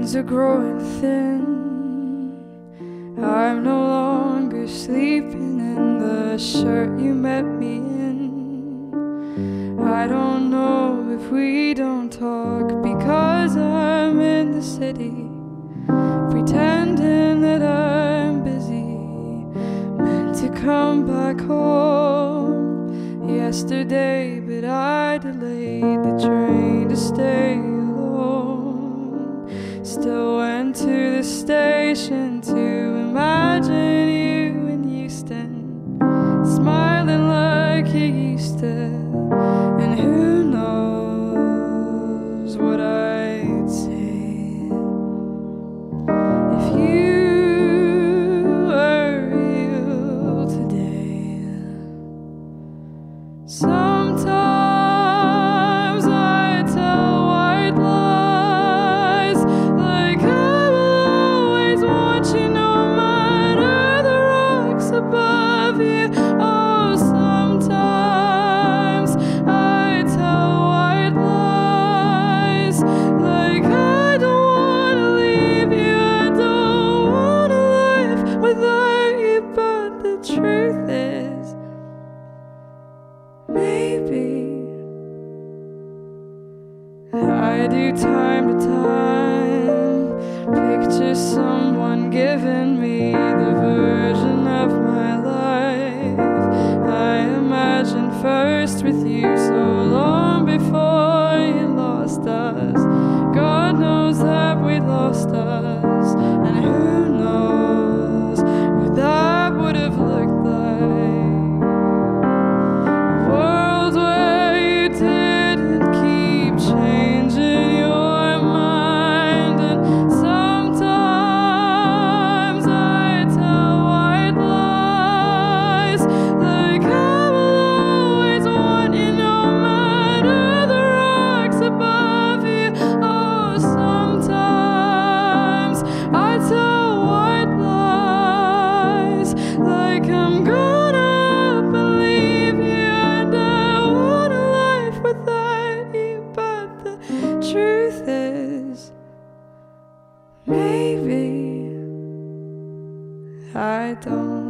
hands are growing thin. I'm no longer sleeping in the shirt you met me in. I don't know if we don't talk because I'm in the city, pretending that I'm busy. Meant to come back home yesterday, but I delayed the train to stay alone. Still went to the station to imagine you in Houston, smiling like you used to. And who knows what I'd say if you were real today. Sometimes I do time to time picture someone giving me the version of my life I imagined first with you so long before you lost us. God knows that we lost us, and who knows what that would have looked like. A world where you didn't keep changing your mind, and sometimes I tell white lies, like I will always want you no matter the rocks above you. Oh, sometimes I tell white lies, like I'm gonna believe you, and I want a life without you, but the truth is, maybe I don't.